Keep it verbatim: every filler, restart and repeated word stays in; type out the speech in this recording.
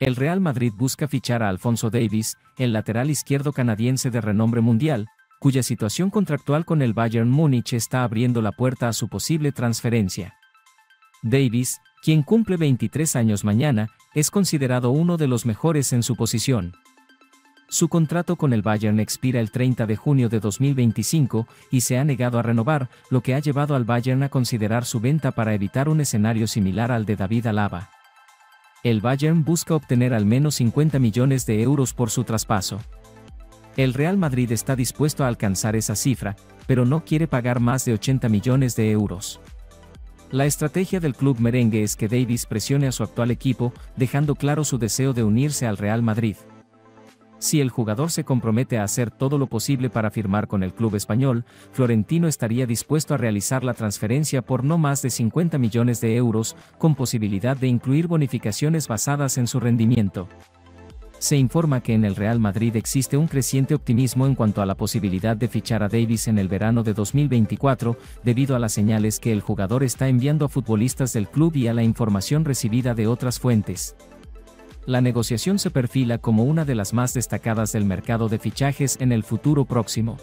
El Real Madrid busca fichar a Alphonso Davies, el lateral izquierdo canadiense de renombre mundial, cuya situación contractual con el Bayern Múnich está abriendo la puerta a su posible transferencia. Davies, quien cumple veintitrés años mañana, es considerado uno de los mejores en su posición. Su contrato con el Bayern expira el treinta de junio de dos mil veinticinco y se ha negado a renovar, lo que ha llevado al Bayern a considerar su venta para evitar un escenario similar al de David Alaba. El Bayern busca obtener al menos cincuenta millones de euros por su traspaso. El Real Madrid está dispuesto a alcanzar esa cifra, pero no quiere pagar más de ochenta millones de euros. La estrategia del club merengue es que Davies presione a su actual equipo, dejando claro su deseo de unirse al Real Madrid. Si el jugador se compromete a hacer todo lo posible para firmar con el club español, Florentino estaría dispuesto a realizar la transferencia por no más de cincuenta millones de euros, con posibilidad de incluir bonificaciones basadas en su rendimiento. Se informa que en el Real Madrid existe un creciente optimismo en cuanto a la posibilidad de fichar a Davies en el verano de dos mil veinticuatro, debido a las señales que el jugador está enviando a futbolistas del club y a la información recibida de otras fuentes. La negociación se perfila como una de las más destacadas del mercado de fichajes en el futuro próximo.